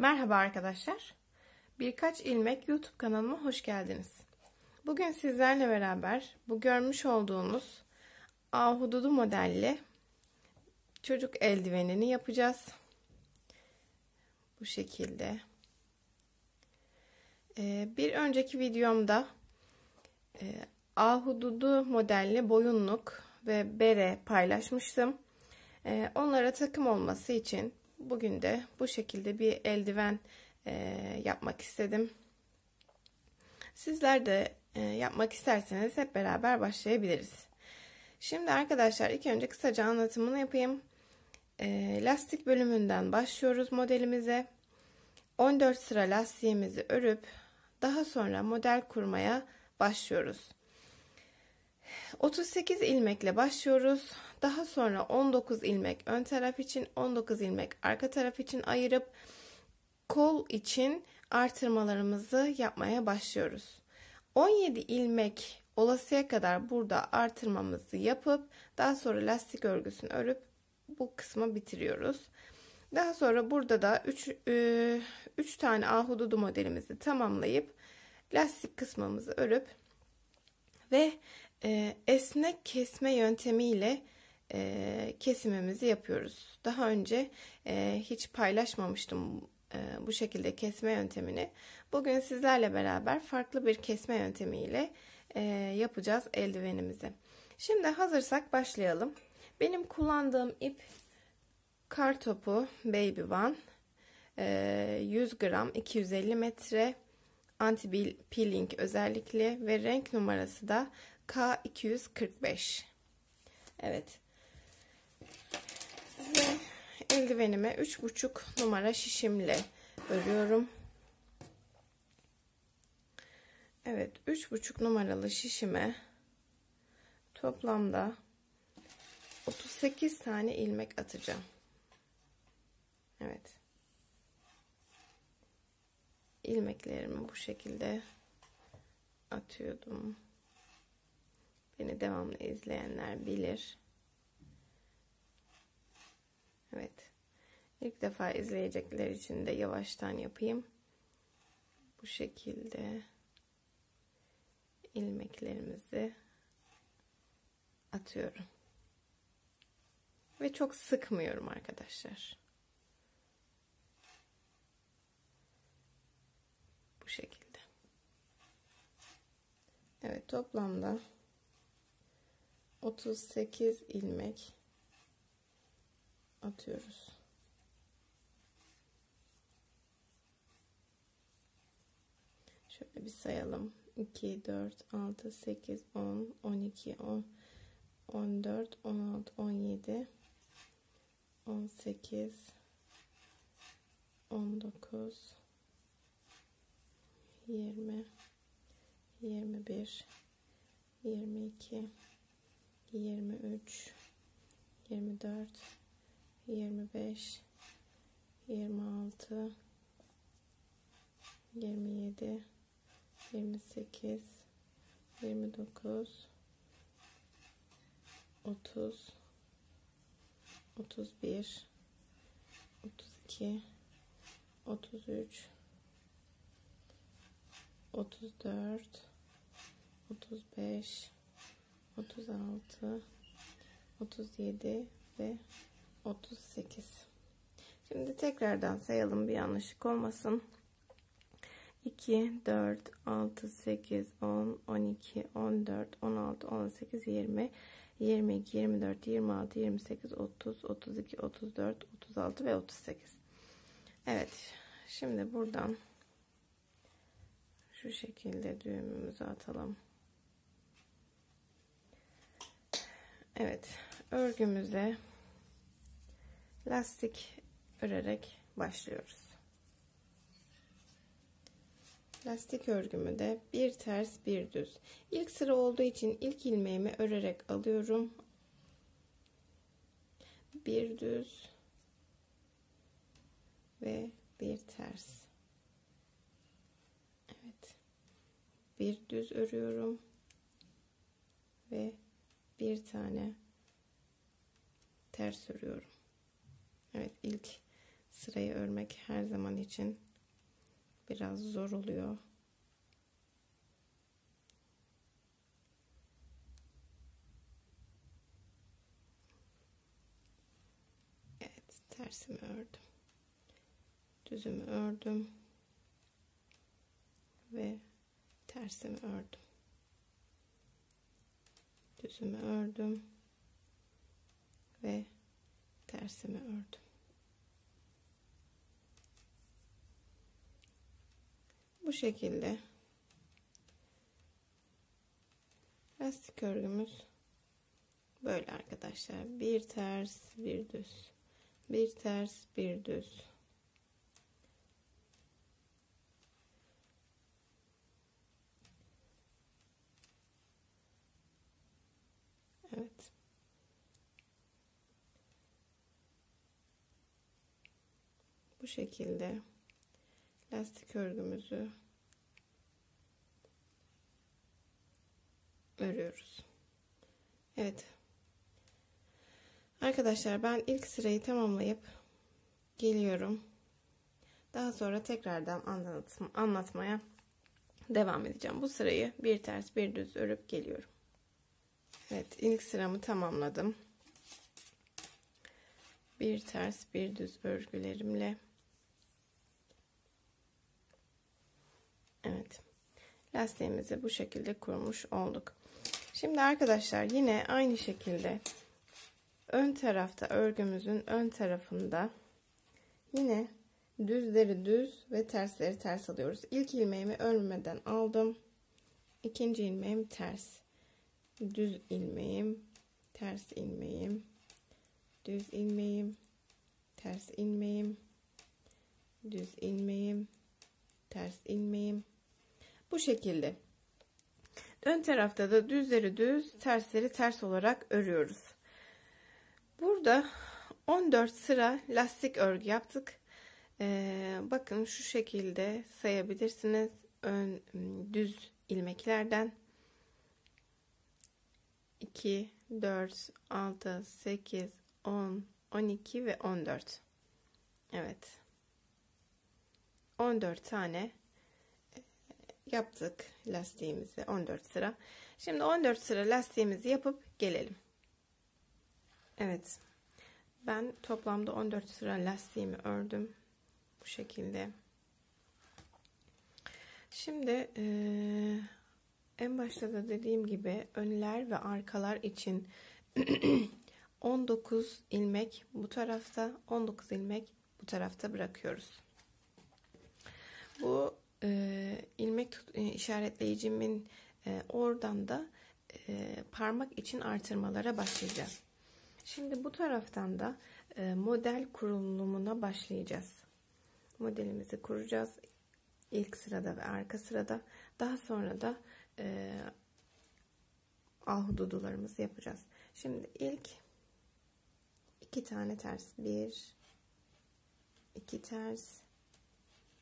Merhaba arkadaşlar. Birkaç ilmek YouTube kanalıma hoş geldiniz. Bugün sizlerle beraber bu görmüş olduğunuz ahududu modelli çocuk eldivenini yapacağız. Bu şekilde. Bir önceki videomda ahududu modelli boyunluk ve bere paylaşmıştım. Onlara takım olması için bugün de bu şekilde bir eldiven yapmak istedim. Sizler de yapmak isterseniz hep beraber başlayabiliriz. Şimdi arkadaşlar ilk önce kısaca anlatımını yapayım. Lastik bölümünden başlıyoruz modelimize. 14 sıra lastiğimizi örüp daha sonra model kurmaya başlıyoruz. 38 ilmekle başlıyoruz. Daha sonra 19 ilmek ön taraf için, 19 ilmek arka taraf için ayırıp kol için artırmalarımızı yapmaya başlıyoruz. 17 ilmek olasıya kadar burada artırmamızı yapıp daha sonra lastik örgüsünü örüp bu kısmı bitiriyoruz. Daha sonra burada da 3 tane ahududu modelimizi tamamlayıp lastik kısmımızı örüp ve esnek kesme yöntemiyle kesimimizi yapıyoruz. Daha önce hiç paylaşmamıştım bu şekilde kesme yöntemini. Bugün sizlerle beraber farklı bir kesme yöntemiyle yapacağız eldivenimizi. Şimdi hazırsak başlayalım. Benim kullandığım ip kartopu Baby One 100 gram 250 metre anti peeling özellikli ve renk numarası da K245. Evet. Ve eldivenime 3,5 numara şişimle örüyorum. Evet, 3,5 numaralı şişime toplamda 38 tane ilmek atacağım. Evet. İlmeklerimi bu şekilde atıyordum. Beni devamlı izleyenler bilir. Evet. İlk defa izleyecekler için de yavaştan yapayım. Bu şekilde ilmeklerimizi atıyorum. Ve çok sıkmıyorum arkadaşlar. Bu şekilde. Evet, toplamda 38 ilmek atıyoruz. Şöyle bir sayalım. 2, 4, 6, 8, 10, 12, 10, 14, 16, 17, 18, 19, 20, 21, 22, 23, 24, 25, 26, 27, 28, 29, 30, 31, 32, 33, 34, 35, 36, 37 ve 38. Şimdi tekrardan sayalım, bir yanlışlık olmasın. 2, 4, 6, 8, 10, 12, 14, 16, 18, 20, 22, 24, 26, 28, 30, 32, 34, 36 ve 38. Evet, şimdi buradan şu şekilde düğümümüzü atalım. Evet, örgümüze lastik örerek başlıyoruz. Lastik örgümü de bir ters bir düz. İlk sıra olduğu için ilk ilmeğimi örerek alıyorum. Bir düz ve bir ters. Evet. Bir düz örüyorum ve bir tane ters örüyorum. Evet, ilk Sırayı örmek her zaman için biraz zor oluyor. Evet, tersimi ördüm. Düzümü ördüm. Ve tersimi ördüm. Düzümü ördüm. Ve tersimi ördüm. Bu şekilde lastik örgümüz böyle arkadaşlar. Bir ters bir düz, bir ters bir düz. Evet, bu şekilde lastik örgümüzü örüyoruz. Evet arkadaşlar, ben ilk sırayı tamamlayıp geliyorum. Daha sonra tekrardan anlatmaya devam edeceğim. Bu sırayı bir ters bir düz örüp geliyorum. Evet, ilk sıramı tamamladım. Bir ters bir düz örgülerimle. Evet, lastiğimizi bu şekilde kurmuş olduk. Şimdi arkadaşlar, yine aynı şekilde ön tarafta, örgümüzün ön tarafında yine düzleri düz ve tersleri ters alıyoruz. İlk ilmeğimi örmeden aldım. İkinci ilmeğim ters. Düz ilmeğim, ters ilmeğim, düz ilmeğim, ters ilmeğim, düz ilmeğim, ters ilmeğim. Bu şekilde ön tarafta da düzleri düz, tersleri ters olarak örüyoruz. Burada 14 sıra lastik örgü yaptık. Bakın şu şekilde sayabilirsiniz. Ön düz ilmeklerden 2, 4, 6, 8, 10, 12 ve 14. Evet, 14 tane yaptık lastiğimizi. 14 sıra. Şimdi 14 sıra lastiğimizi yapıp gelelim. Evet, ben toplamda 14 sıra lastiğimi ördüm bu şekilde. Şimdi en başta da dediğim gibi önler ve arkalar için 19 ilmek bu tarafta, 19 ilmek bu tarafta bırakıyoruz. Bu ilmek işaretleyicimin oradan da parmak için artırmalara başlayacağız. Şimdi bu taraftan da model kurulumuna başlayacağız. Modelimizi kuracağız ilk sırada ve arka sırada. Daha sonra da ahududularımızı yapacağız. Şimdi ilk 2 tane ters, 1 2 ters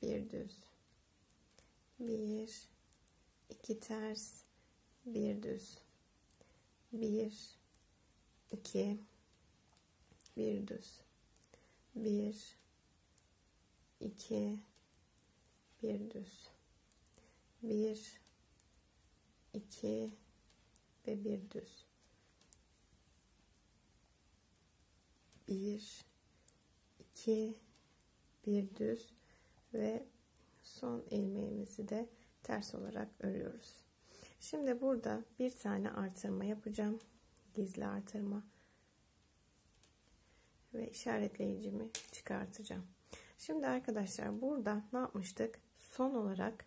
bir düz, 1 2 ters bir düz, 1 2 bir düz, 1 2 bir düz, 1 2 ve bir düz, 1 2 bir düz ve son ilmeğimizi de ters olarak örüyoruz. Şimdi burada bir tane artırma yapacağım, gizli artırma, ve işaretleyicimi çıkartacağım. Şimdi arkadaşlar, burada ne yapmıştık? Son olarak,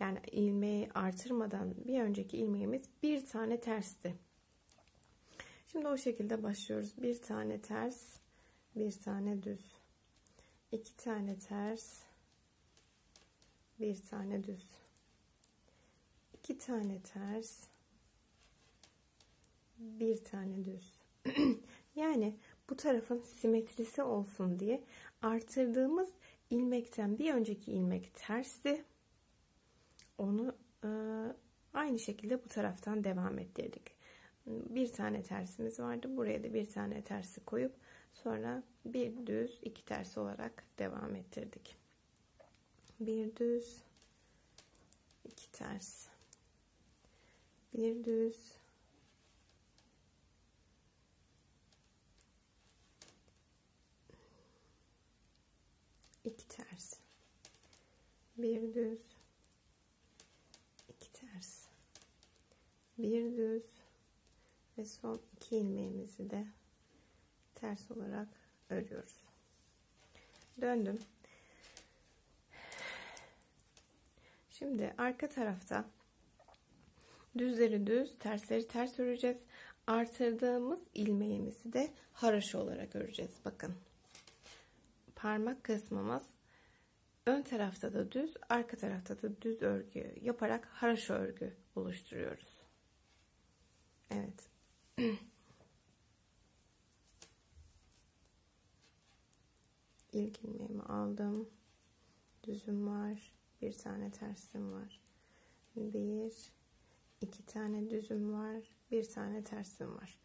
yani ilmeği artırmadan bir önceki ilmeğimiz bir tane tersti. Şimdi o şekilde başlıyoruz. Bir tane ters, bir tane düz, 2 tane ters, bir tane düz, 2 tane ters, bir tane düz. Yani bu tarafın simetrisi olsun diye artırdığımız ilmekten bir önceki ilmek tersti. Onu aynı şekilde bu taraftan devam ettirdik. Bir tane tersimiz vardı. Buraya da bir tane tersi koyup Sonra bir düz, iki ters olarak devam ettirdik. Bir düz, iki ters. Bir düz, iki ters. Bir düz, iki ters. Bir düz ve son iki ilmeğimizi de ters olarak örüyoruz. Döndüm. Şimdi arka tarafta düzleri düz, tersleri ters öreceğiz. Artırdığımız ilmeğimizi de haraşo olarak öreceğiz. Bakın. Parmak kısmımız ön tarafta da düz, arka tarafta da düz örgü yaparak haraşo örgü oluşturuyoruz. Evet. İlk ilmeğimi aldım. Düzüm var. Bir tane tersim var. Bir, iki tane düzüm var. Bir tane tersim var.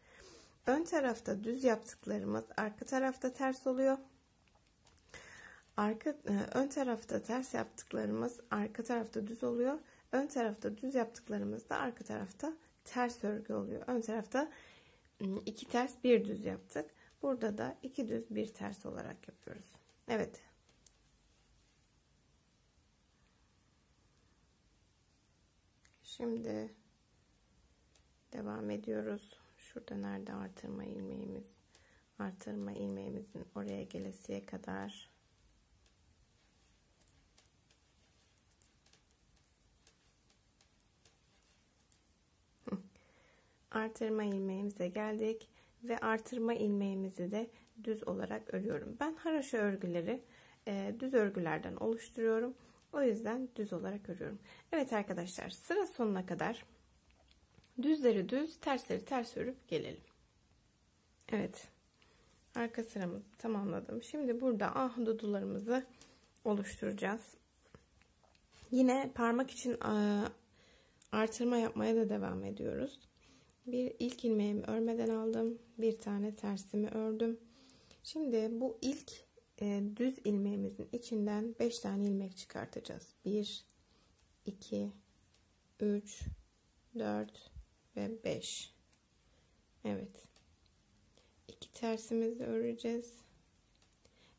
Ön tarafta düz yaptıklarımız arka tarafta ters oluyor. Ön tarafta ters yaptıklarımız arka tarafta düz oluyor. Ön tarafta düz yaptıklarımız da arka tarafta ters örgü oluyor. Ön tarafta iki ters bir düz yaptık. Burada da iki düz bir ters olarak yapıyoruz. Evet. Şimdi devam ediyoruz. Şurada nerede artırma ilmeğimiz? Artırma ilmeğimizin oraya gelesiye kadar artırma ilmeğimize geldik ve artırma ilmeğimizi de düz olarak örüyorum. Ben haraşo örgüleri düz örgülerden oluşturuyorum. O yüzden düz olarak örüyorum. Evet arkadaşlar, sıra sonuna kadar düzleri düz, tersleri ters örüp gelelim. Evet. Arka sıramı tamamladım. Şimdi burada ahududularımızı oluşturacağız. Yine parmak için artırma yapmaya da devam ediyoruz. Bir ilk ilmeğimi örmeden aldım. Bir tane tersimi ördüm. Şimdi bu ilk düz ilmeğimizin içinden 5 tane ilmek çıkartacağız. 1, 2, 3, 4 ve 5. Evet. 2 tersimizi öreceğiz.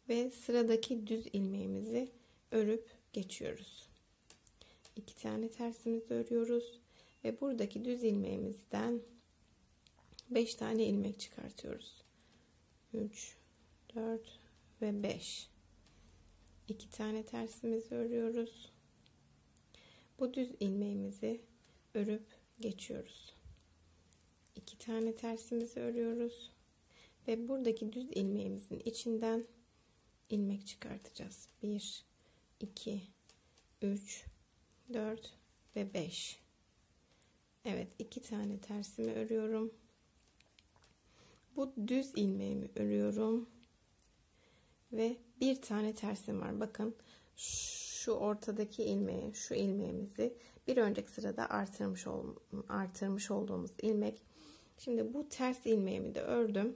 Ve sıradaki düz ilmeğimizi örüp geçiyoruz. 2 tane tersimizi örüyoruz. Ve buradaki düz ilmeğimizden 5 tane ilmek çıkartıyoruz. 3, 4 ve 5. 2 tane tersimizi örüyoruz. Bu düz ilmeğimizi örüp geçiyoruz. 2 tane tersimizi örüyoruz. Ve buradaki düz ilmeğimizin içinden ilmek çıkartacağız. 1, 2, 3, 4 ve 5. Evet, 2 tane tersimi örüyorum. Bu düz ilmeğimi örüyorum. Ve bir tane tersim var. Bakın şu ortadaki ilmeği, şu ilmeğimizi bir önceki sırada artırmış olduğumuz ilmek. Şimdi bu ters ilmeğimi de ördüm.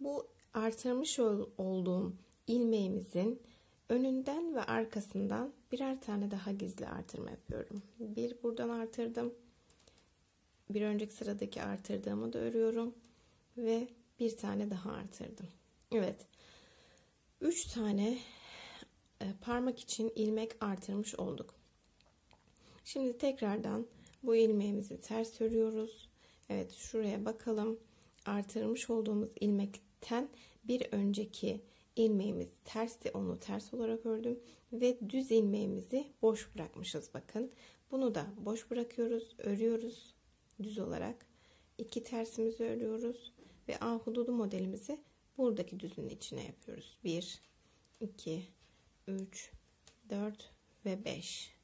Bu artırmış olduğum ilmeğimizin önünden ve arkasından birer tane daha gizli artırma yapıyorum. Bir buradan artırdım. Bir önceki sıradaki artırdığımı da örüyorum. Ve bir tane daha artırdım. Evet. 3 tane parmak için ilmek artırmış olduk. Şimdi tekrardan bu ilmeğimizi ters örüyoruz. Evet, şuraya bakalım. Artırmış olduğumuz ilmekten bir önceki ilmeğimiz tersti. Onu ters olarak ördüm. Ve düz ilmeğimizi boş bırakmışız. Bakın. Bunu da boş bırakıyoruz. Örüyoruz. Düz olarak 2 tersimizi örüyoruz ve ahududu modelimizi buradaki düzün içine yapıyoruz. 1, 2, 3, 4 ve 5.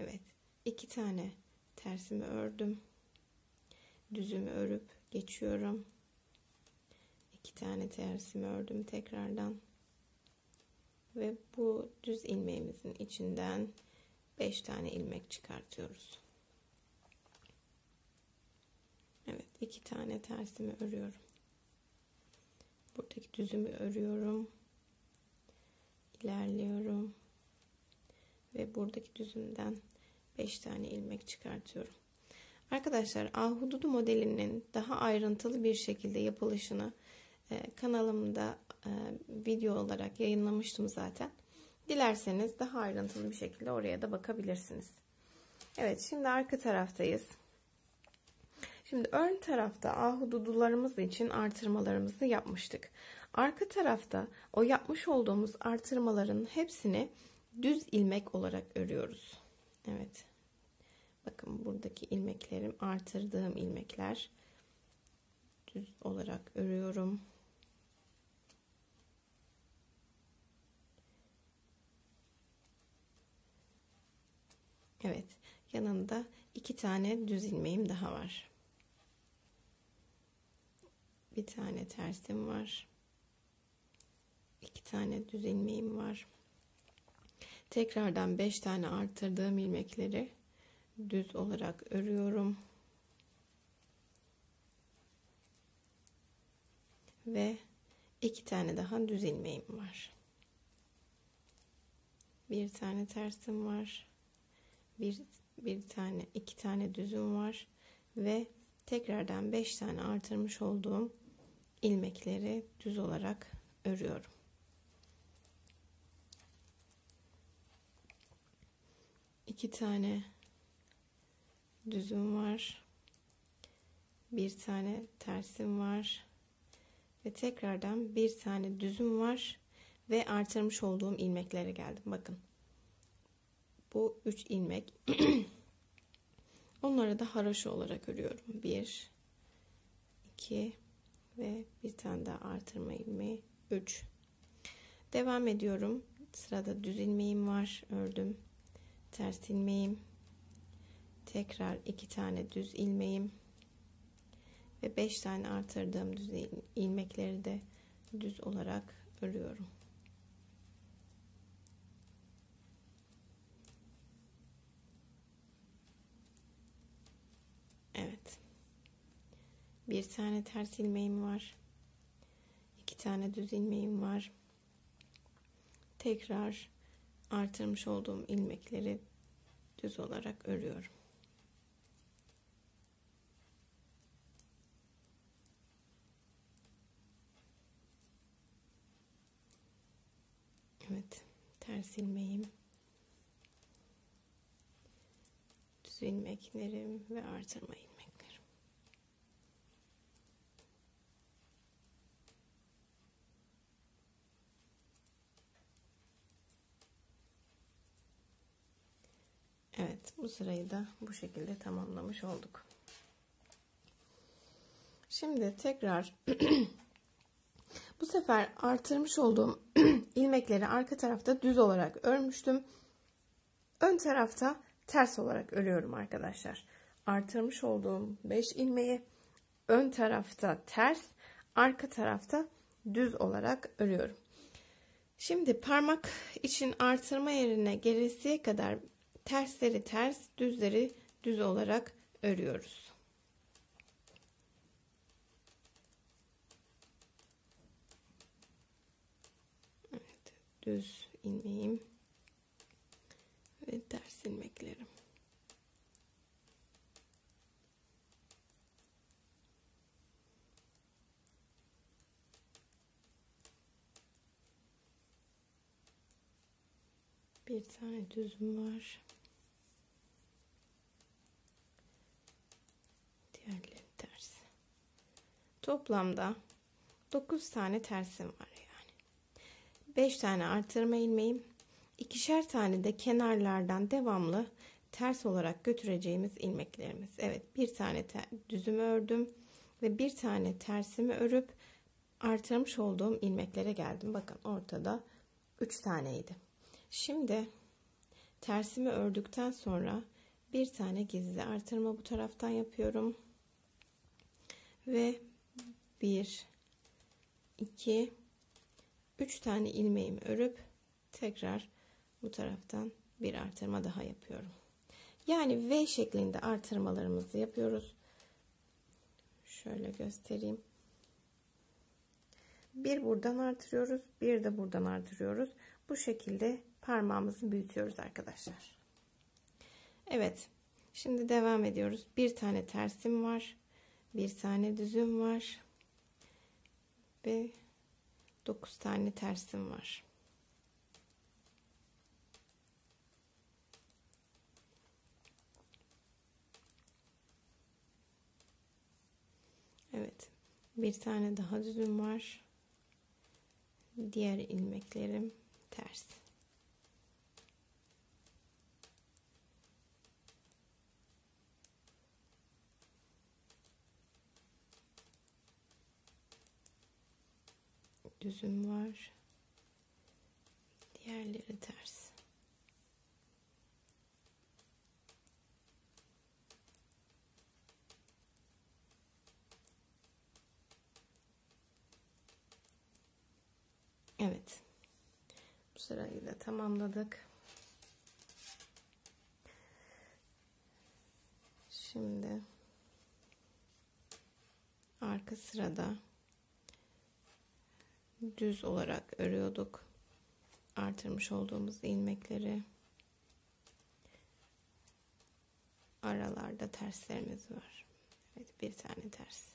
Evet, 2 tane tersimi ördüm. Düzümü örüp geçiyorum. 2 tane tersimi ördüm tekrardan. Ve bu düz ilmeğimizin içinden 5 tane ilmek çıkartıyoruz. Evet, 2 tane tersimi örüyorum. Buradaki düzümü örüyorum. İlerliyorum. Ve buradaki düzümden 5 tane ilmek çıkartıyorum. Arkadaşlar, ahududu modelinin daha ayrıntılı bir şekilde yapılışını kanalımda video olarak yayınlamıştım zaten. Dilerseniz daha ayrıntılı bir şekilde oraya da bakabilirsiniz. Evet, şimdi arka taraftayız. Şimdi ön tarafta ahududularımız için artırmalarımızı yapmıştık. Arka tarafta o yapmış olduğumuz artırmaların hepsini düz ilmek olarak örüyoruz. Evet. Bakın buradaki ilmeklerim artırdığım ilmekler. Düz olarak örüyorum. Evet. Yanında 2 tane düz ilmeğim daha var. Bir tane tersim var. 2 tane düz ilmeğim var. Tekrardan 5 tane artırdığım ilmekleri düz olarak örüyorum. Ve 2 tane daha düz ilmeğim var. 1 tane tersim var. İki tane düzüm var. Ve tekrardan 5 tane artırmış olduğum ilmekleri düz olarak örüyorum. İki tane düzüm var. Bir tane tersim var. Ve tekrardan bir tane düzüm var. Ve artırmış olduğum ilmeklere geldim. Bakın. Bu 3 ilmek. Onları da haroşa olarak örüyorum. 1, 2 ve bir tane daha artırma ilmeği. 3. Devam ediyorum. Sırada düz ilmeğim var. Ördüm. Ters ilmeğim. Tekrar 2 tane düz ilmeğim ve 5 tane artırdığım düz ilmekleri de düz olarak örüyorum. Evet. 1 tane ters ilmeğim var. 2 tane düz ilmeğim var. Tekrar artırmış olduğum ilmekleri düz olarak örüyorum. Evet, ters ilmeğim, düz ilmeklerim ve artırma ilmeklerim. Evet, bu sırayı da bu şekilde tamamlamış olduk. Şimdi tekrar bu sefer artırmış olduğum ilmekleri arka tarafta düz olarak örmüştüm. Ön tarafta ters olarak örüyorum arkadaşlar. Artırmış olduğum 5 ilmeği ön tarafta ters, arka tarafta düz olarak örüyorum. Şimdi parmak için artırma yerine gerisiye kadar tersleri ters, düzleri düz olarak örüyoruz. Düz ilmeğim ve ters ilmeklerim. Bir tane düzüm var. Diğerleri ters. Toplamda 9 tane tersim var. 5 tane artırma ilmeğim, 2'şer tane de kenarlardan devamlı ters olarak götüreceğimiz ilmeklerimiz. Evet, bir tane düzümü ördüm ve bir tane tersimi örüp artırmış olduğum ilmeklere geldim. Bakın ortada 3 taneydi. Şimdi tersimi ördükten sonra bir tane gizli artırma bu taraftan yapıyorum. Ve 1, 2, 3 tane ilmeğimi örüp tekrar bu taraftan bir artırma daha yapıyorum. Yani V şeklinde artırmalarımızı yapıyoruz. Şöyle göstereyim. bir buradan artırıyoruz, bir de buradan artırıyoruz. Bu şekilde parmağımızı büyütüyoruz arkadaşlar. Evet, şimdi devam ediyoruz. Bir tane tersim var, bir tane düzüm var ve 9 tane tersim var. Evet, bir tane daha düzüm var. Diğer ilmeklerim ters. Düzüm var. Diğerleri ters. Evet. Bu sırayı da tamamladık. Şimdi arka sırada düz olarak örüyorduk artırmış olduğumuz ilmekleri. Aralarda terslerimiz var. Evet, bir tane ters.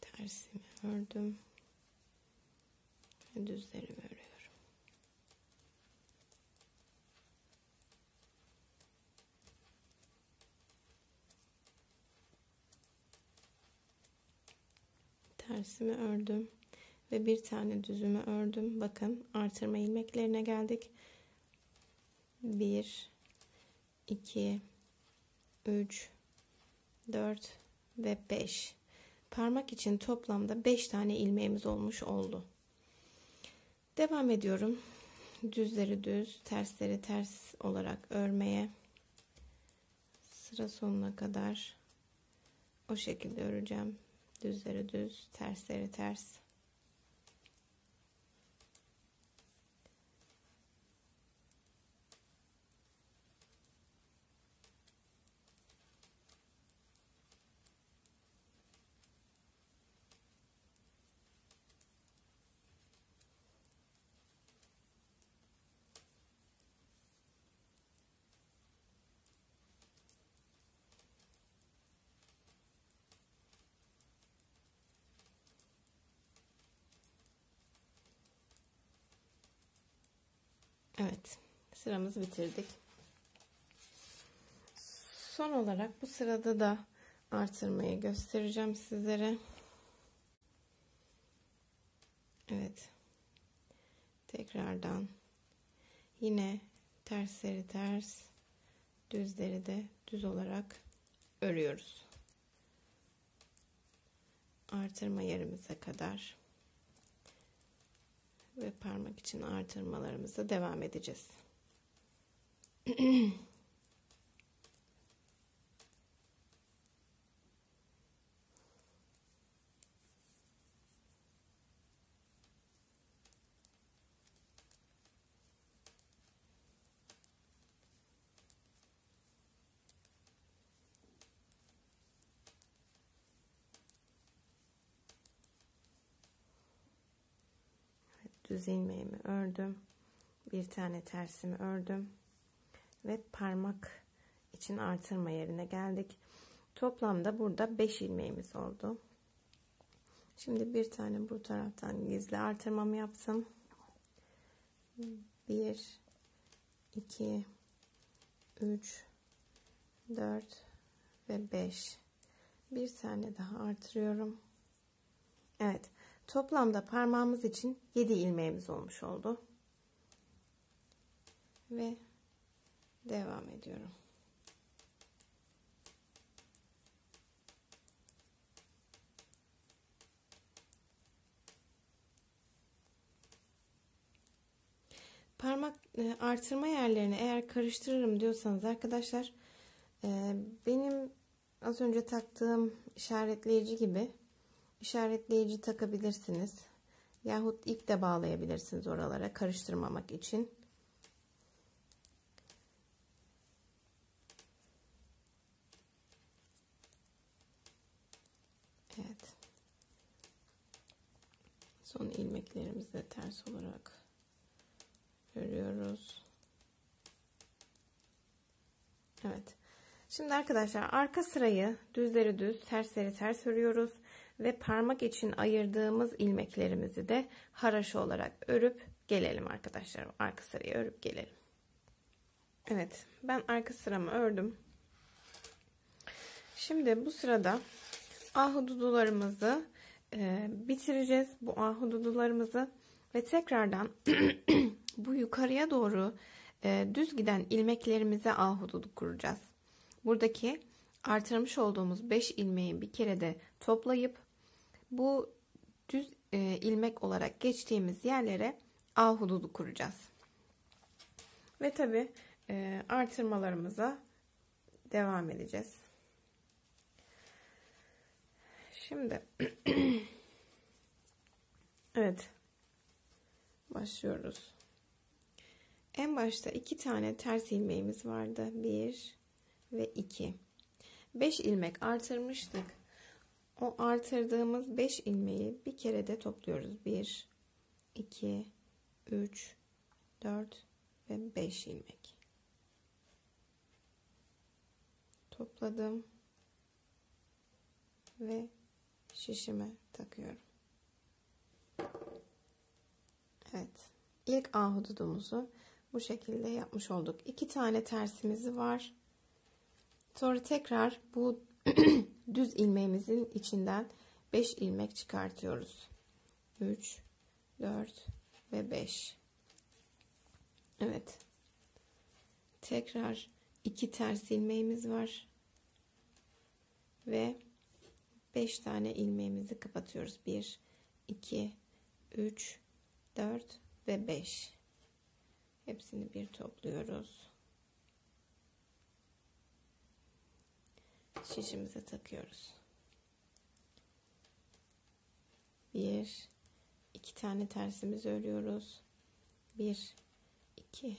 Tersimi ördüm. Düzlerimi örüyorum. Tersimi ördüm ve bir tane düzümü ördüm. Bakın, artırma ilmeklerine geldik. 1, 2, 3, 4 ve 5. Parmak için toplamda 5 tane ilmeğimiz olmuş oldu. Devam ediyorum. Düzleri düz, tersleri ters olarak örmeye. Sıra sonuna kadar o şekilde öreceğim. Düzleri düz, tersleri ters. Evet, sıramızı bitirdik. Son olarak bu sırada da artırmayı göstereceğim sizlere. Evet, tekrardan yine tersleri ters, düzleri de düz olarak örüyoruz. Artırma yerimize kadar. Ve parmak için artırmalarımıza devam edeceğiz. Düz ilmeğimi ördüm, bir tane tersimi ördüm ve parmak için artırma yerine geldik. Toplamda burada 5 ilmeğimiz oldu. Şimdi bir tane bu taraftan gizli artırmamı yaptım. 1, 2, 3, 4 ve 5. Bir tane daha artırıyorum. Evet. Toplamda parmağımız için 7 ilmeğimiz olmuş oldu. Ve devam ediyorum. Parmak artırma yerlerini eğer karıştırırım diyorsanız arkadaşlar, benim az önce taktığım işaretleyici gibi İşaretleyici takabilirsiniz yahut ip de bağlayabilirsiniz oralara karıştırmamak için. Evet. Son ilmeklerimizi de ters olarak örüyoruz. Evet. Şimdi arkadaşlar arka sırayı düzleri düz, tersleri ters örüyoruz ve parmak için ayırdığımız ilmeklerimizi de haraşo olarak örüp gelelim arkadaşlar. Arka sırayı örüp gelelim. Evet, ben arka sıramı ördüm. Şimdi bu sırada ahududularımızı bitireceğiz. Bu ahududularımızı ve tekrardan bu yukarıya doğru düz giden ilmeklerimize ahududu kuracağız. Buradaki artırmış olduğumuz 5 ilmeği bir kere de toplayıp bu düz ilmek olarak geçtiğimiz yerlere ahududu kuracağız. Ve tabi artırmalarımıza devam edeceğiz. Şimdi evet, başlıyoruz. En başta 2 tane ters ilmeğimiz vardı. 1 ve 2. 5 ilmek artırmıştık. O artırdığımız 5 ilmeği bir kere de topluyoruz. 1, 2, 3, 4 ve 5 ilmek. Topladım. Ve şişime takıyorum. Evet. İlk ahududumuzu bu şekilde yapmış olduk. 2 tane tersimizi var. Sonra tekrar bu düz ilmeğimizin içinden 5 ilmek çıkartıyoruz. 3, 4 ve 5. Evet. Tekrar 2 ters ilmeğimiz var. Ve 5 tane ilmeğimizi kapatıyoruz. 1, 2, 3, 4 ve 5. Hepsini bir topluyoruz. Şişimize takıyoruz. 1, 2 tane tersimizi örüyoruz. 1, 2,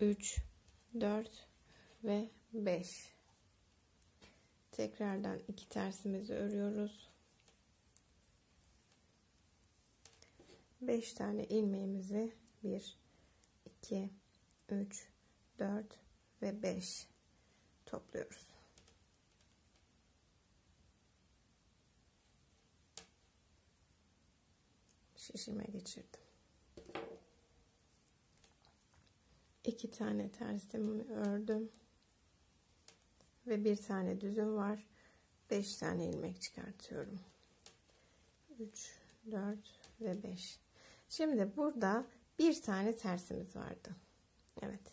3, 4 ve 5. Tekrardan 2 tersimizi örüyoruz. 5 tane ilmeğimizi 1, 2, 3, 4 ve 5 topluyoruz. Şişime geçirdim. 2 tane tersimi ördüm. Ve 1 tane düzüm var. 5 tane ilmek çıkartıyorum. 3, 4 ve 5. Şimdi burada 1 tane tersimiz vardı. Evet.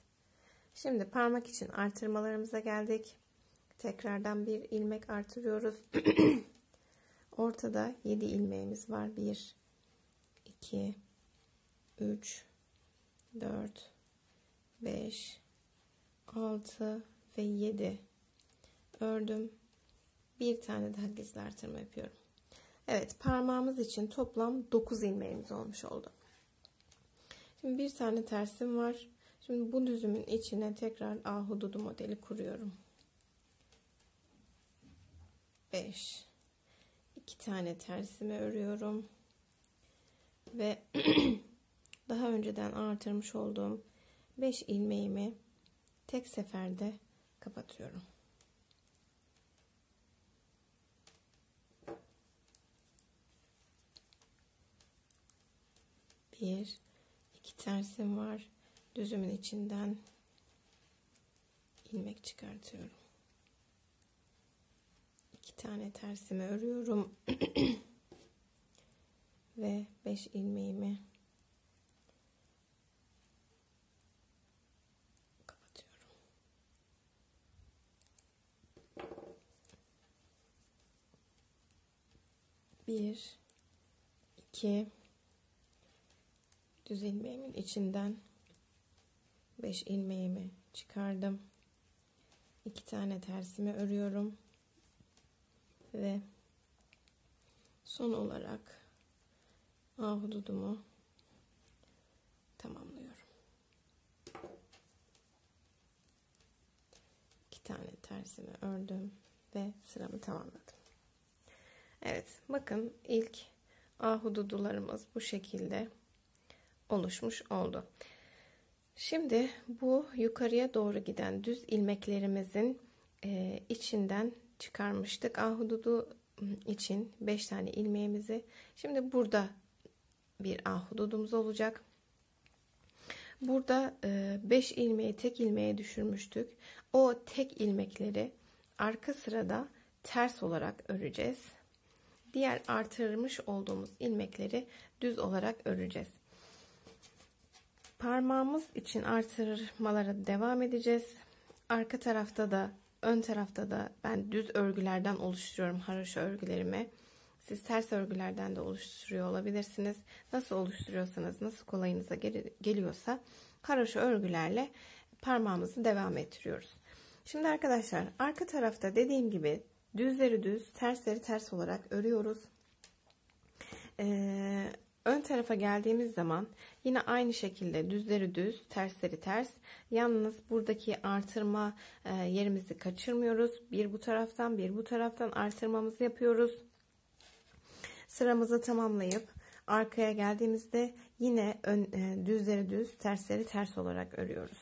Şimdi parmak için artırmalarımıza geldik. Tekrardan bir ilmek artırıyoruz. Ortada 7 ilmeğimiz var. 1, 2, 3, 4, 5, 6 ve 7 ördüm. Bir tane daha gizli artırma yapıyorum. Evet, parmağımız için toplam 9 ilmeğimiz olmuş oldu. Şimdi bir tane tersim var. Şimdi bu düzümün içine tekrar ahududu modeli kuruyorum. 5, 2 tane tersimi örüyorum. Ve daha önceden artırmış olduğum 5 ilmeğimi tek seferde kapatıyorum. Bir, 2 tersim var. Düzümün içinden ilmek çıkartıyorum. 2 tane tersimi örüyorum. Ve 5 ilmeğimi kapatıyorum. Bir, 2 düz ilmeğimin içinden 5 ilmeğimi çıkardım. 2 tane tersimi örüyorum. Ve son olarak hududumu tamamlıyorum. 2 tane tersimi ördüm ve sıramı tamamladım. Evet, bakın ilk A hududularımız bu şekilde oluşmuş oldu. Şimdi bu yukarıya doğru giden düz ilmeklerimizin içinden çıkarmıştık. A hududu için 5 tane ilmeğimizi. Şimdi burada bir A hududumuz olacak. Burada 5 ilmeği tek ilmeğe düşürmüştük. O tek ilmekleri arka sırada ters olarak öreceğiz. Diğer artırmış olduğumuz ilmekleri düz olarak öreceğiz. Parmağımız için artırmalara devam edeceğiz. Arka tarafta da ön tarafta da ben düz örgülerden oluşturuyorum haroşa örgülerimi. Siz ters örgülerden de oluşturuyor olabilirsiniz. Nasıl oluşturuyorsanız, nasıl kolayınıza geliyorsa haroşa örgülerle parmağımızı devam ettiriyoruz. Şimdi arkadaşlar, arka tarafta dediğim gibi düzleri düz, tersleri ters olarak örüyoruz. Ön tarafa geldiğimiz zaman yine aynı şekilde düzleri düz, tersleri ters. Yalnız buradaki artırma yerimizi kaçırmıyoruz. Bir bu taraftan, bir bu taraftan artırmamızı yapıyoruz. Sıramızı tamamlayıp arkaya geldiğimizde yine düzleri düz, tersleri ters olarak örüyoruz.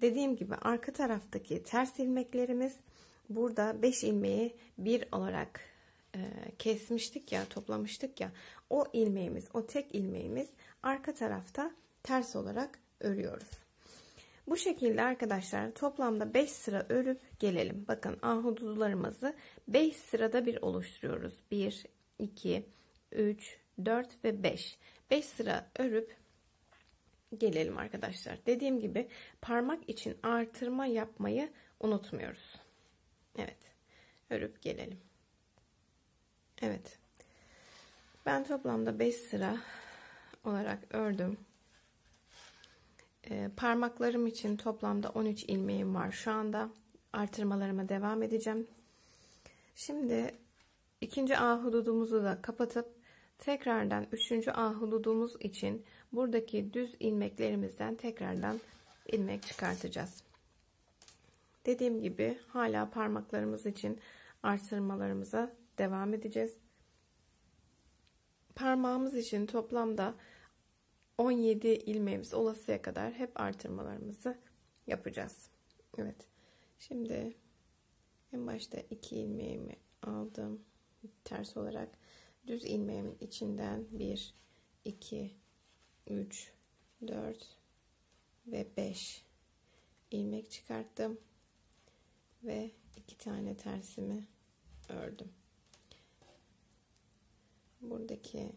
Dediğim gibi arka taraftaki ters ilmeklerimiz, burada 5 ilmeği bir olarak kesmiştik ya, toplamıştık ya, o ilmeğimiz, o tek ilmeğimiz arka tarafta ters olarak örüyoruz. Bu şekilde arkadaşlar toplamda 5 sıra örüp gelelim. Bakın A hududularımızı 5 sırada bir oluşturuyoruz. 1, 2, 3, 4 ve 5. 5 sıra örüp gelelim arkadaşlar. Dediğim gibi parmak için artırma yapmayı unutmuyoruz. Evet, örüp gelelim. Evet, ben toplamda 5 sıra olarak ördüm. Parmaklarım için toplamda 13 ilmeğim var şu anda. Artırmalarıma devam edeceğim. Şimdi ikinci A hududumuzu da kapatıp tekrardan 3. A hududumuz için buradaki düz ilmeklerimizden tekrardan ilmek çıkartacağız. Dediğim gibi hala parmaklarımız için artırmalarımıza devam edeceğiz. Parmağımız için toplamda 17 ilmeğimiz olasıya kadar hep artırmalarımızı yapacağız. Evet. Şimdi en başta 2 ilmeğimi aldım. Ters olarak düz ilmeğimin içinden 1, 2, 3, 4 ve 5 ilmek çıkarttım ve 2 tane tersimi ördüm. Buradaki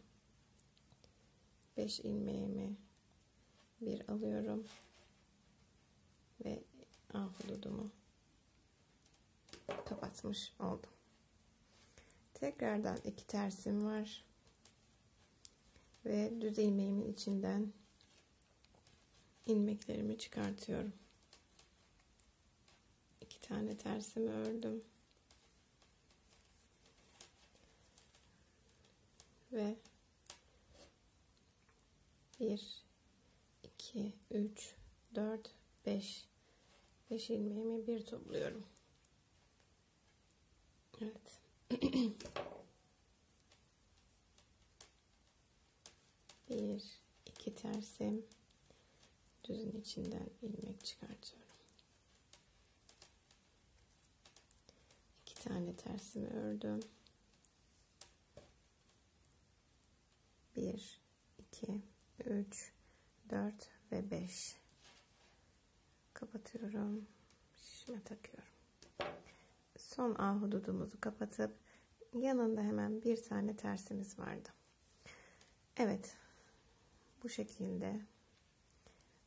5 ilmeğimi bir alıyorum ve A hududumu kapatmış oldum. Tekrardan 2 tersim var ve düz ilmeğimin içinden ilmeklerimi çıkartıyorum. 2 tane tersimi ördüm ve 1, 2, 3, 4, 5 ilmeğimi bir topluyorum. Evet. Bir, 2 tersim, düzün içinden ilmek çıkartıyorum. 2 tane tersimi ördüm. 1, 2, 3, 4 ve 5. Kapatıyorum. Şişime takıyorum. Son A hududumuzu kapatıp yanında hemen bir tane tersimiz vardı. Evet. Bu şekilde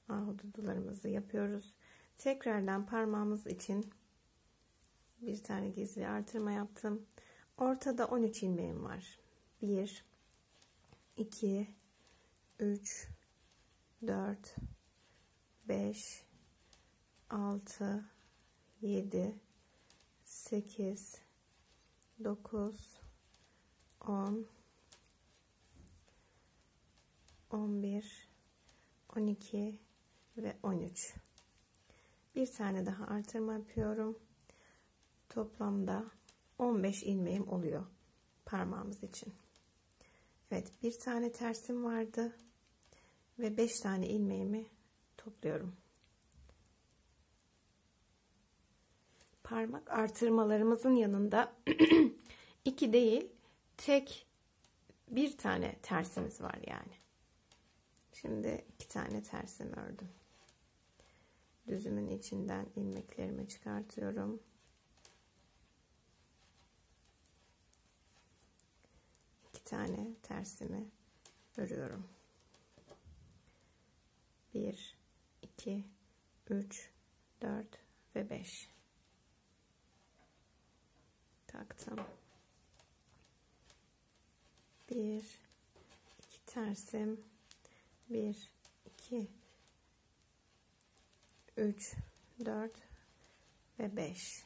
A hududularımızı yapıyoruz. Tekrardan parmağımız için bir tane gizli artırma yaptım. Ortada 13 ilmeğim var. 1, 2, 3, 4, 5, 6, 7, 8, 9, 10, 11, 12 ve 13. Bir tane daha artırma yapıyorum. Toplamda 15 ilmeğim oluyor parmağımız için. Evet, bir tane tersim vardı ve 5 tane ilmeğimi topluyorum. Parmak artırmalarımızın yanında 2 değil, tek bir tane tersimiz var yani. Şimdi 2 tane tersimi ördüm. Düzümün içinden ilmeklerimi çıkartıyorum. 2 tane tersimi örüyorum. 1, 2, 3, 4 ve 5. Taktım. 1, 2 tersim. 1, 2, 3, 4 ve 5.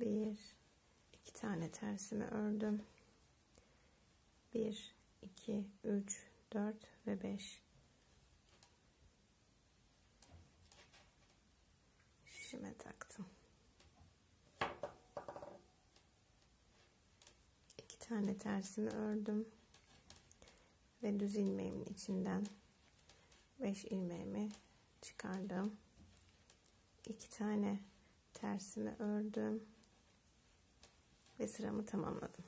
1, 2 tane tersimi ördüm. 1, 2, 3, 4 ve 5. Şişime taktım. 2 tane tersimi ördüm ve düz ilmeğimin içinden 5 ilmeğimi çıkardım. 2 tane tersimi ördüm ve sıramı tamamladım.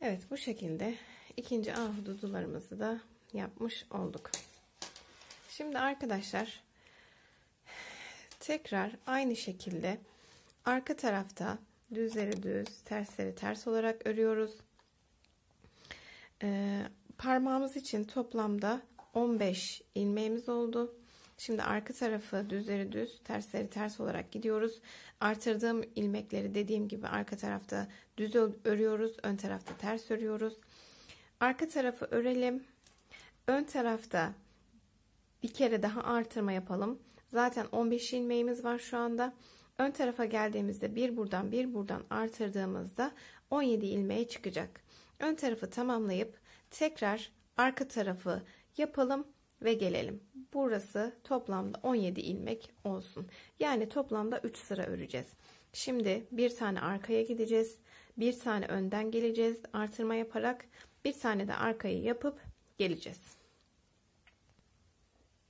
Evet, bu şekilde ikinci ağ hududularımızı da yapmış olduk. Şimdi arkadaşlar, tekrar aynı şekilde arka tarafta düzleri düz, tersleri ters olarak örüyoruz. Parmağımız için toplamda 15 ilmeğimiz oldu. Şimdi arka tarafı düzleri düz, tersleri ters olarak gidiyoruz. Artırdığım ilmekleri dediğim gibi arka tarafta düz örüyoruz, ön tarafta ters örüyoruz. Arka tarafı örelim. Ön tarafta bir kere daha artırma yapalım. Zaten 15 ilmeğimiz var şu anda. Ön tarafa geldiğimizde bir buradan artırdığımızda 17 ilmeğe çıkacak. Ön tarafı tamamlayıp tekrar arka tarafı yapalım ve gelelim. Burası toplamda 17 ilmek olsun. Yani toplamda 3 sıra öreceğiz. Şimdi bir tane arkaya gideceğiz. Bir tane önden geleceğiz. Artırma yaparak bir tane de arkayı yapıp geleceğiz.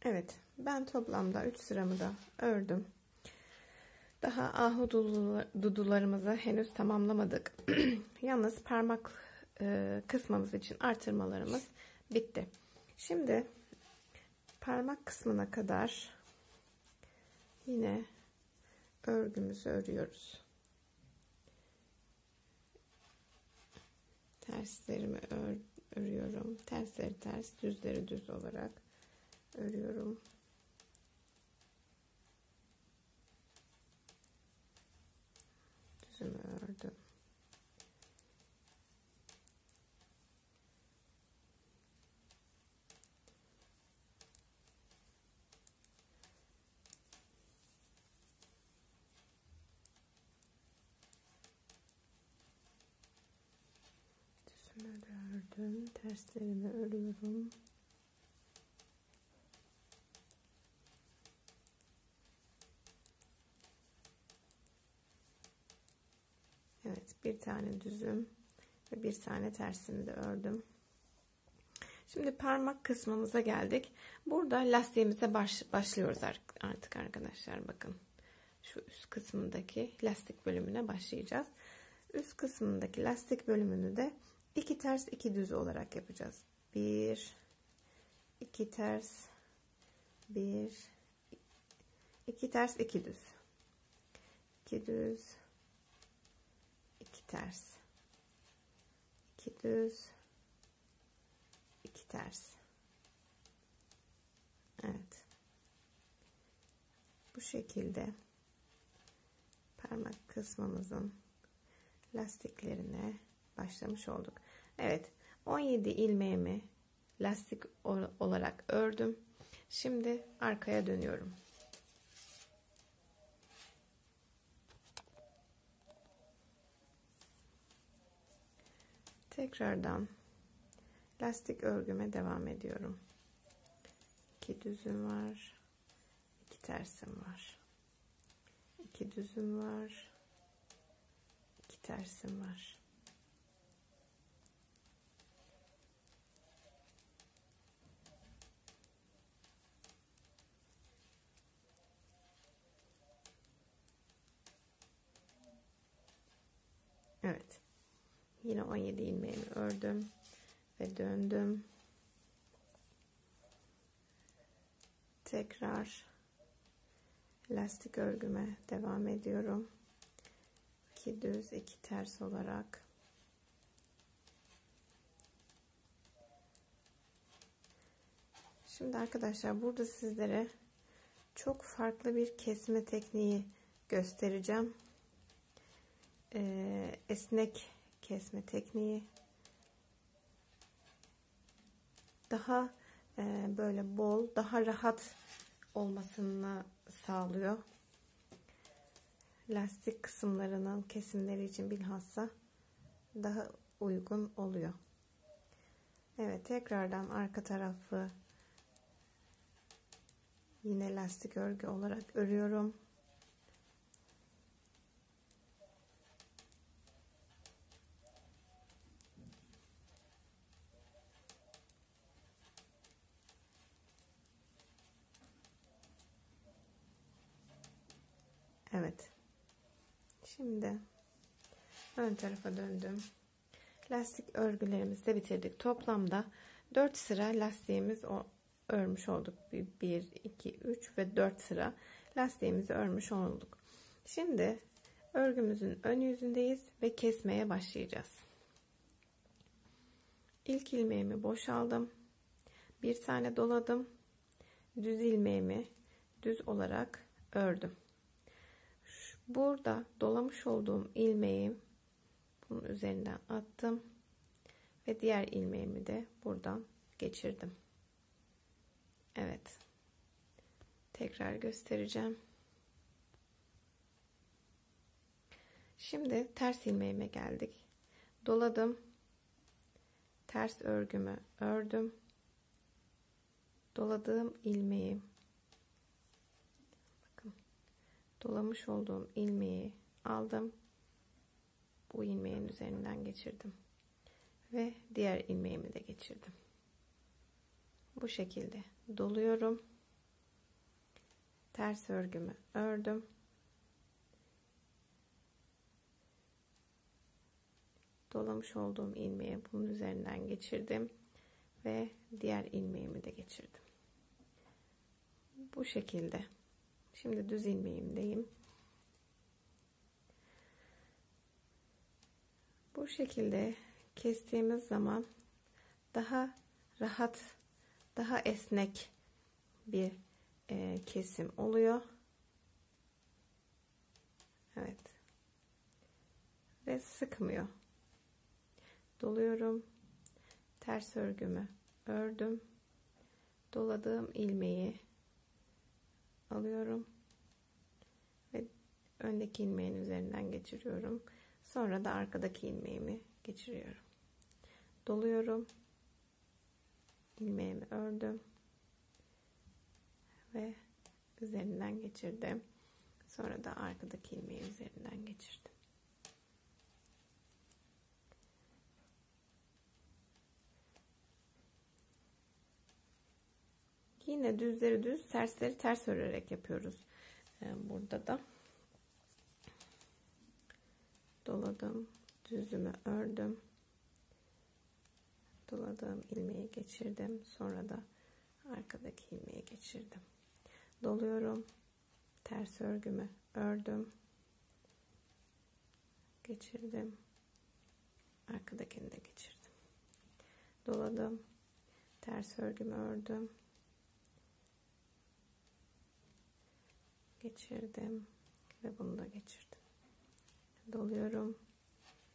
Evet, ben toplamda 3 sıramı da ördüm. Daha ağ hududularımızı henüz tamamlamadık. Yalnız parmak kısmımız için artırmalarımız bitti. Şimdi parmak kısmına kadar yine örgümüzü örüyoruz. Terslerimi örüyorum. Tersleri ters, düzleri düz olarak örüyorum. Düzümü ördüm. Ördüm, terslerimi örüyorum. Evet, bir tane düzüm ve bir tane tersimi de ördüm. Şimdi parmak kısmımıza geldik. Burada lastiğimize başlıyoruz artık arkadaşlar. Bakın, şu üst kısmındaki lastik bölümüne başlayacağız. Üst kısmındaki lastik bölümünü de 2 ters 2 düz olarak yapacağız. 1 2 ters 1 2 ters 2 düz. 2 düz 2 ters 2 düz 2 ters. Evet. Bu şekilde parmak kısmımızın lastiklerine başlamış olduk. Evet, 17 ilmeğimi lastik olarak ördüm. Şimdi arkaya dönüyorum. Tekrardan lastik örgüme devam ediyorum. 2 düzüm var, 2 tersim var, 2 düzüm var, 2 tersim var. Evet, yine 17 ilmeğimi ördüm ve döndüm. Tekrar lastik örgüme devam ediyorum. 2 düz, 2 ters olarak. Şimdi arkadaşlar, burada sizlere çok farklı bir kesme tekniği göstereceğim. Esnek kesme tekniği, daha böyle bol, daha rahat olmasını sağlıyor. Lastik kısımlarının kesimleri için bilhassa daha uygun oluyor. Evet, tekrardan arka tarafı yine lastik örgü olarak örüyorum. Evet, şimdi ön tarafa döndüm. Lastik örgülerimizi de bitirdik. Toplamda 4 sıra lastiğimiz örmüş olduk. 1, 2, 3 ve 4 sıra lastiğimizi örmüş olduk. Şimdi örgümüzün ön yüzündeyiz ve kesmeye başlayacağız. İlk ilmeğimi boşaldım. Bir tane doladım. Düz ilmeğimi düz olarak ördüm. Burada dolamış olduğum ilmeği bunun üzerinden attım ve diğer ilmeğimi de buradan geçirdim. Evet, tekrar göstereceğim. Şimdi ters ilmeğime geldik. Doladım, ters örgümü ördüm, doladığım ilmeği, dolamış olduğum ilmeği aldım, bu ilmeğin üzerinden geçirdim ve diğer ilmeğimi de geçirdim. Bu şekilde doluyorum, ters örgümü ördüm, dolamış olduğum ilmeği bunun üzerinden geçirdim ve diğer ilmeğimi de geçirdim. Bu şekilde. Şimdi düz ilmeğimdeyim. Bu şekilde kestiğimiz zaman daha rahat, daha esnek bir kesim oluyor. Evet. Ve sıkmıyor. Doluyorum. Ters örgümü ördüm. Doladığım ilmeği alıyorum ve öndeki ilmeğin üzerinden geçiriyorum. Sonra da arkadaki ilmeğimi geçiriyorum. Doluyorum, ilmeğimi ördüm ve üzerinden geçirdim. Sonra da arkadaki ilmeği üzerinden geçirdim. Yine düzleri düz, tersleri ters örerek yapıyoruz. Burada da doladım, düzümü ördüm, doladığım ilmeği geçirdim, sonra da arkadaki ilmeği geçirdim. Doluyorum, ters örgümü ördüm, geçirdim, arkadakini de geçirdim. Doladım, ters örgümü ördüm, geçirdim ve bunu da geçirdim. Doluyorum,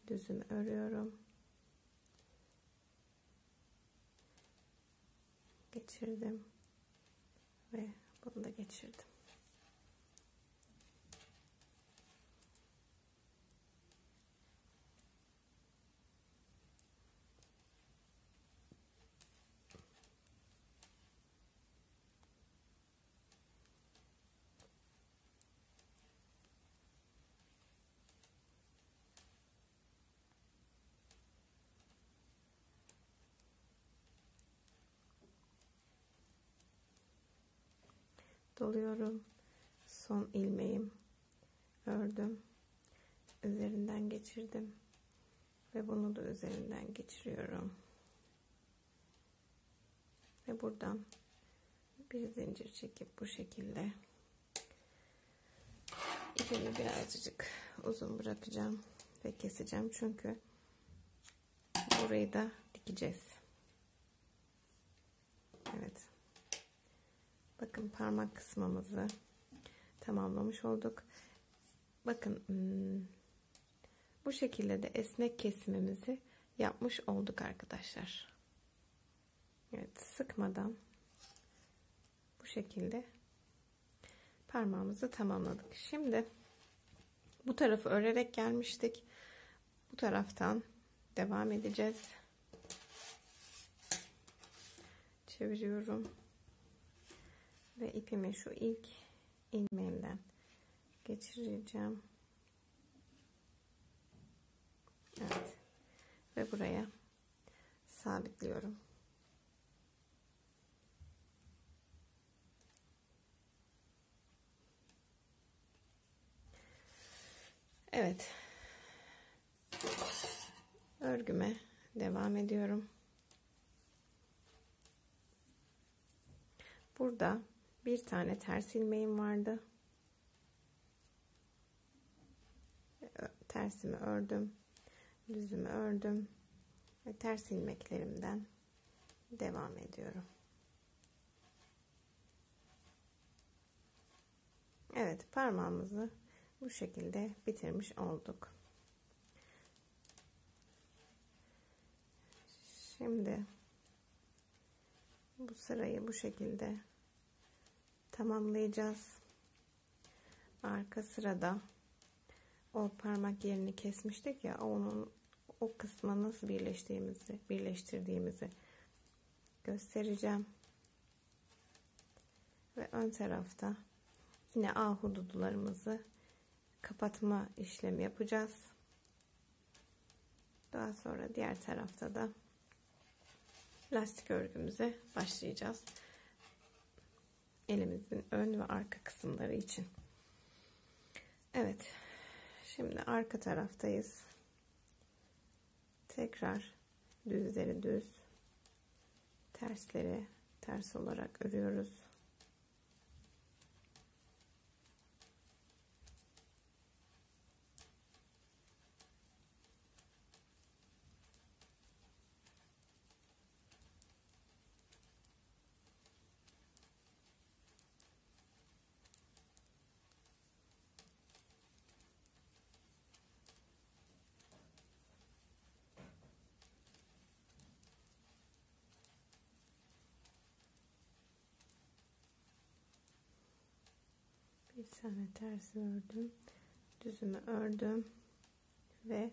düzümü örüyorum, geçirdim ve bunu da geçirdim. doluyorum. Son ilmeğim, ördüm, üzerinden geçirdim ve bunu da üzerinden geçiriyorum ve buradan bir zincir çekip bu şekilde ipimi birazcık uzun bırakacağım ve keseceğim, çünkü burayı da dikeceğiz. Evet, bakın parmak kısmımızı tamamlamış olduk. Bakın bu şekilde de esnek kesimimizi yapmış olduk arkadaşlar. Evet, sıkmadan bu şekilde parmağımızı tamamladık. Şimdi bu tarafı örerek gelmiştik, bu taraftan devam edeceğiz. Çeviriyorum ve ipimi şu ilk ilmeğimden geçireceğim. Evet. Ve buraya sabitliyorum. Evet. Örgüme devam ediyorum. Burada bir tane ters ilmeğim vardı. Tersimi ördüm, düzümü ördüm ve ters ilmeklerimden devam ediyorum. Evet, parmağımızı bu şekilde bitirmiş olduk. Şimdi bu sırayı bu şekilde tamamlayacağız. Arka sırada o parmak yerini kesmiştik ya, onun o kısma nasıl birleştirdiğimizi göstereceğim. Ve ön tarafta yine A hududularımızı kapatma işlemi yapacağız. Daha sonra diğer tarafta da lastik örgümüze başlayacağız. Elimizin ön ve arka kısımları için. Evet. Şimdi arka taraftayız. Tekrar düzleri düz, tersleri ters olarak örüyoruz. Bir tane ters ördüm, düzümü ördüm ve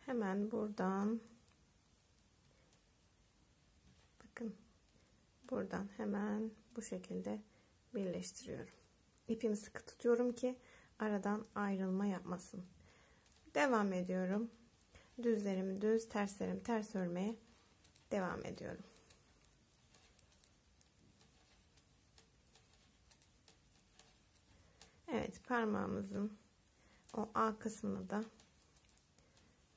hemen buradan, bakın buradan hemen bu şekilde birleştiriyorum. İpimi sıkı tutuyorum ki aradan ayrılma yapmasın. Devam ediyorum. Düzlerimi düz, terslerimi ters örmeye devam ediyorum. Evet, parmağımızın o A kısmını da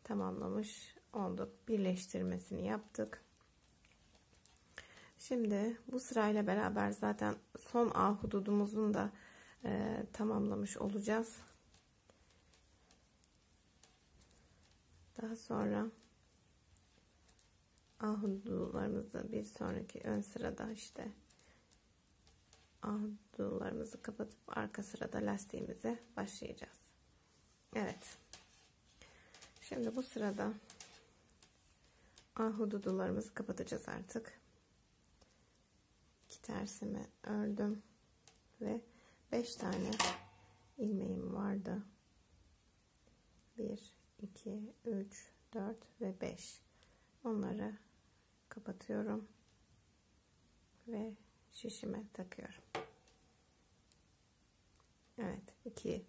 tamamlamış olduk. Birleştirmesini yaptık. Şimdi bu sırayla beraber zaten son A hududumuzun da tamamlamış olacağız. Daha sonra A hududlarımızı bir sonraki ön sırada işte hududularımızı kapatıp arka sırada lastiğimize başlayacağız. Evet. Şimdi bu sırada hududularımızı kapatacağız artık. İki tersimi ördüm ve 5 tane ilmeğim vardı. 1, 2, 3, 4 ve 5. Onları kapatıyorum ve şişime takıyorum. Evet, 2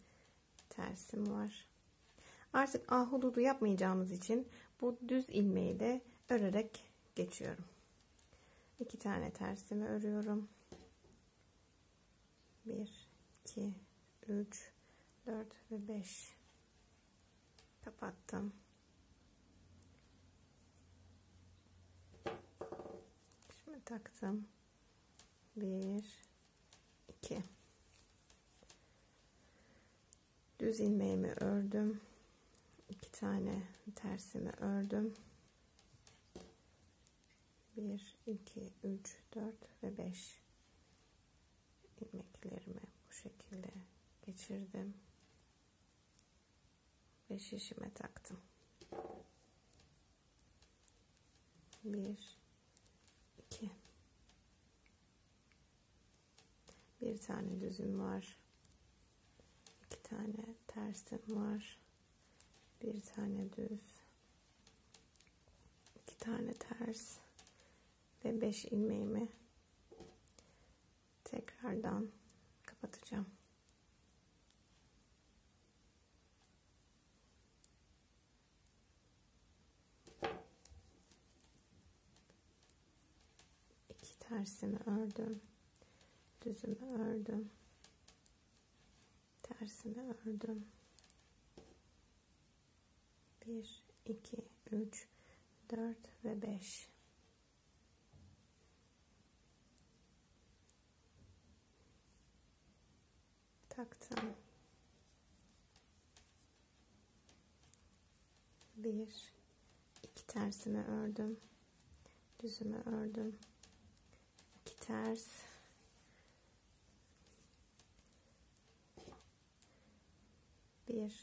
tersim var. Artık A hududu yapmayacağımız için bu düz ilmeği de örerek geçiyorum. 2 tane tersimi örüyorum. 1, 2, 3, 4 ve 5. Kapattım. Şimdi taktım. 1, 2. Düz ilmeğimi ördüm. 2 tane tersimi ördüm. 1, 2, 3, 4 ve 5 ilmeklerimi bu şekilde geçirdim. 5 şişime taktım. 1, 2. Bir tane düzüm var. 2 tane tersim var. Bir tane düz. 2 tane ters. Ve 5 ilmeğimi tekrardan kapatacağım. İki tersimi ördüm, düzümü ördüm, tersimi ördüm. 1, 2, 3, 4 ve 5. Taktım. 1, 2 tersimi ördüm, düzümü ördüm, 2 ters, 1,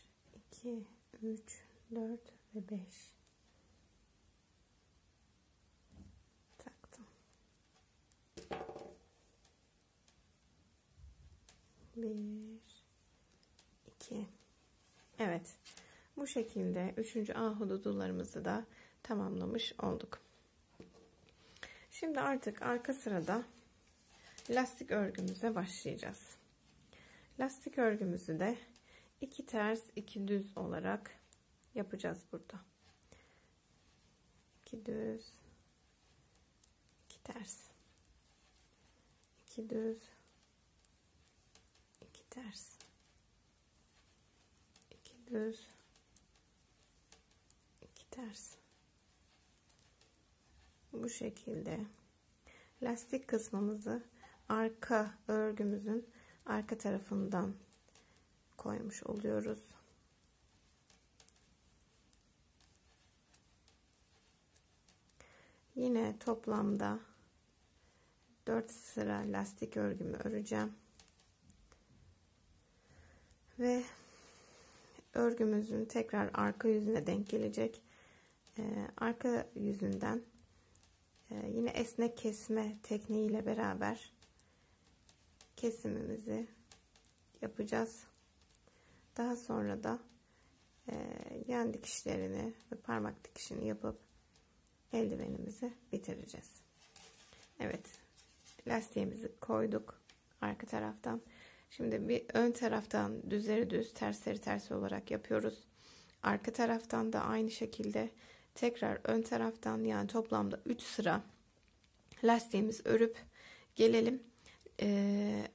2, 3, 4 ve 5 taktım. 1, 2. Evet, bu şekilde 3. ahududularımızı da tamamlamış olduk. Şimdi artık arka sırada lastik örgümüze başlayacağız. Lastik örgümüzü de 2 ters 2 düz olarak yapacağız burada. 2 düz 2 ters 2 düz ters 2 düz 2 ters. Bu şekilde lastik kısmımızı arka örgümüzün arka tarafından koymuş oluyoruz. Yine toplamda 4 sıra lastik örgümü öreceğim. Ve örgümüzün tekrar arka yüzüne denk gelecek. Arka yüzünden yine esnek kesme tekniğiyle beraber kesimimizi yapacağız. Daha sonra da yan dikişlerini ve parmak dikişini yapıp eldivenimizi bitireceğiz. Evet, lastiğimizi koyduk arka taraftan. Şimdi bir ön taraftan düzleri düz, tersleri ters olarak yapıyoruz. Arka taraftan da aynı şekilde tekrar ön taraftan, yani toplamda 3 sıra lastiğimiz örüp gelelim.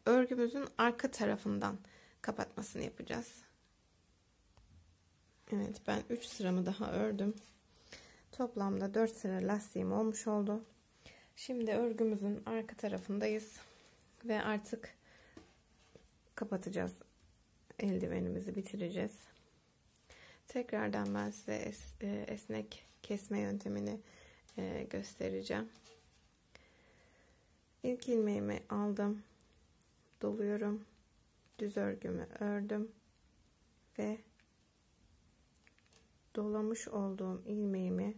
Örgümüzün arka tarafından kapatmasını yapacağız. Evet, ben 3 sıramı daha ördüm. Toplamda 4 sıra lastiğim olmuş oldu. Şimdi örgümüzün arka tarafındayız ve artık kapatacağız. Eldivenimizi bitireceğiz. Tekrardan ben size esnek kesme yöntemini göstereceğim. İlk ilmeğimi aldım. Doluyorum. Düz örgümü ördüm. Ve dolamış olduğum ilmeğimi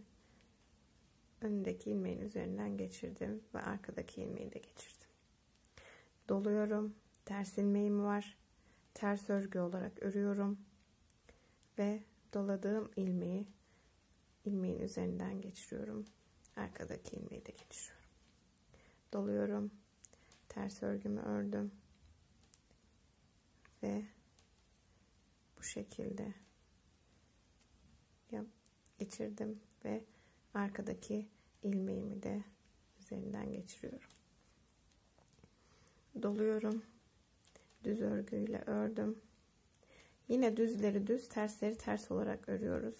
öndeki ilmeğin üzerinden geçirdim. Ve arkadaki ilmeği de geçirdim. Doluyorum. Ters ilmeğim var. Ters örgü olarak örüyorum. Ve doladığım ilmeği ilmeğin üzerinden geçiriyorum. Arkadaki ilmeği de geçiriyorum. Doluyorum. Ters örgümü ördüm. Ve bu şekilde geçirdim. Ve arkadaki ilmeğimi de üzerinden geçiriyorum. Doluyorum. düz örgüyle ördüm. Yine düzleri düz, tersleri ters olarak örüyoruz.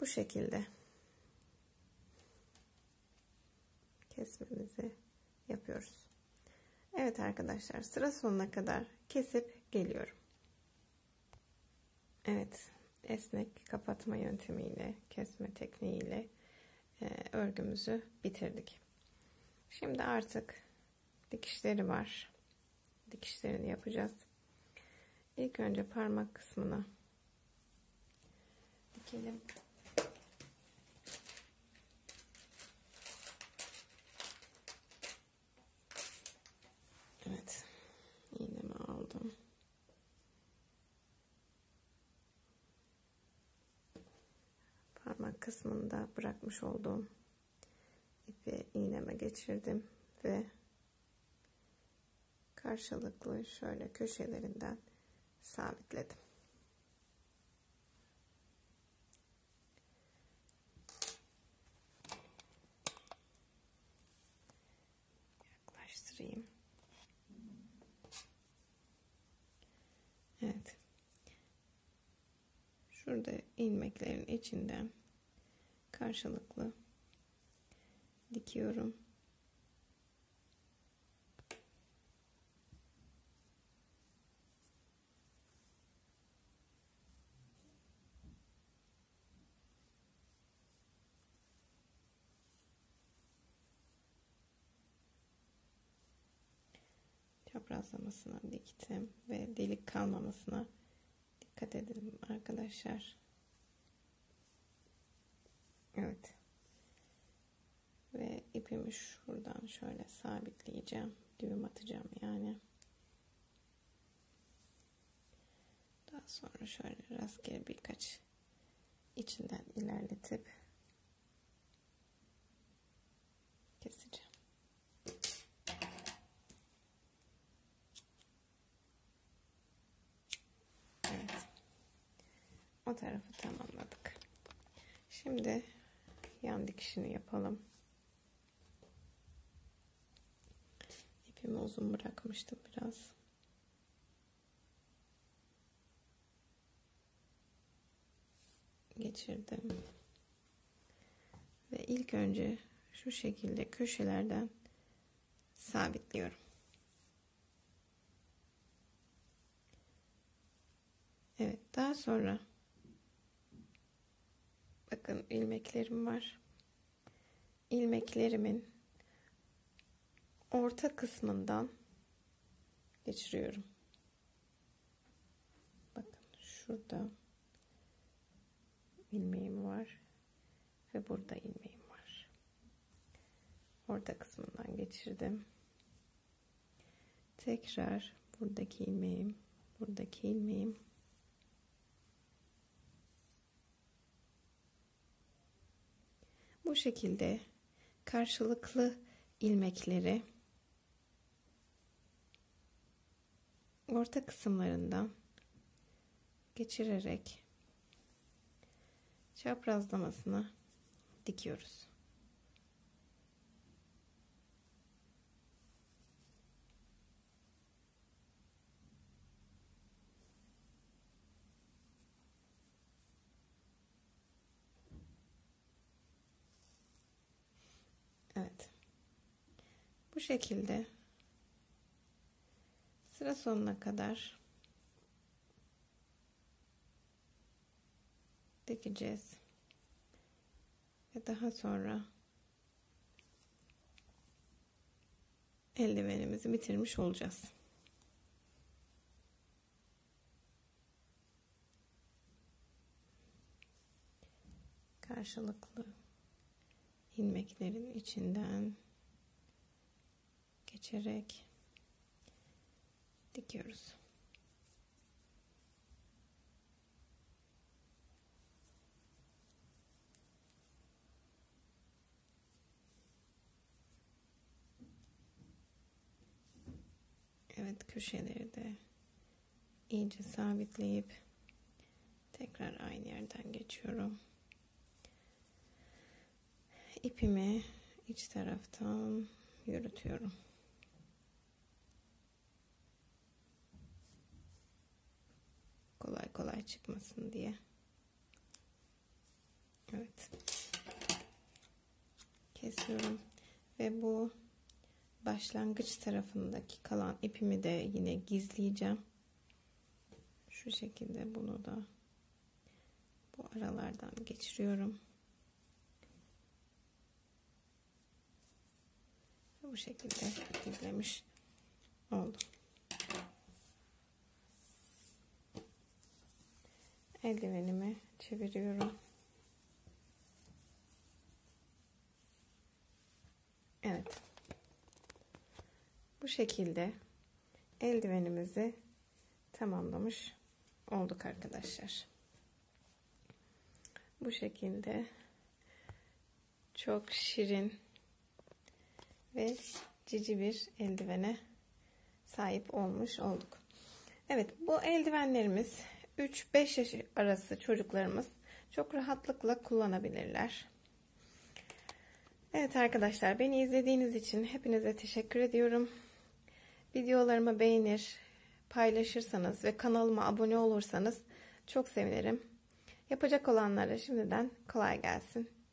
Bu şekilde kesmemizi yapıyoruz. Evet arkadaşlar, sıra sonuna kadar kesip geliyorum. Evet, esnek kapatma yöntemiyle, kesme tekniğiyle örgümüzü bitirdik. Şimdi artık dikişleri var. Dikişlerini yapacağız. İlk önce parmak kısmına dikelim. Evet. İğnemi aldım. Parmak kısmında bırakmış olduğum ipi iğneme geçirdim ve karşılıklı şöyle köşelerinden sabitledim. Yaklaştırayım. Evet. Şurada ilmeklerin içinden karşılıklı dikiyorum. Çaprazlamasına diktim ve delik kalmamasına dikkat edelim arkadaşlar. Evet. Ve ipimi şuradan şöyle sabitleyeceğim. Düğüm atacağım yani. Daha sonra şöyle rastgele birkaç içinden ilerletip keseceğim. Evet. O tarafı tamamladık. Şimdi yan dikişini yapalım. İpimi uzun bırakmıştım biraz. Geçirdim. Ve ilk önce şu şekilde köşelerden sabitliyorum. Evet, daha sonra bakın ilmeklerim var. İlmeklerimin orta kısmından geçiriyorum. Bakın şurada ilmeğim var ve burada ilmeğim var. Orta kısmından geçirdim. Tekrar buradaki ilmeğim, buradaki ilmeğim. Bu şekilde karşılıklı ilmekleri orta kısımlarından geçirerek çaprazlamasına dikiyoruz. Evet. Bu şekilde sıra sonuna kadar dikeceğiz. Ve daha sonra eldivenimizi bitirmiş olacağız. Karşılıklı ilmeklerin içinden geçerek dikiyoruz. Evet, köşeleri de iyice sabitleyip tekrar aynı yerden geçiyorum. İpimi iç taraftan yürütüyorum. kolay çıkmasın diye. Evet. Kesiyorum. Ve bu başlangıç tarafındaki kalan ipimi de yine gizleyeceğim. Şu şekilde bunu da bu aralardan geçiriyorum. Bu şekilde gizlemiş oldum. Eldivenimi çeviriyorum. Evet. Bu şekilde eldivenimizi tamamlamış olduk arkadaşlar. Bu şekilde çok şirin ve cici bir eldivene sahip olmuş olduk. Evet, bu eldivenlerimiz 3-5 yaş arası çocuklarımız çok rahatlıkla kullanabilirler. Evet arkadaşlar, beni izlediğiniz için hepinize teşekkür ediyorum. Videolarımı beğenir, paylaşırsanız ve kanalıma abone olursanız çok sevinirim. Yapacak olanlara şimdiden kolay gelsin.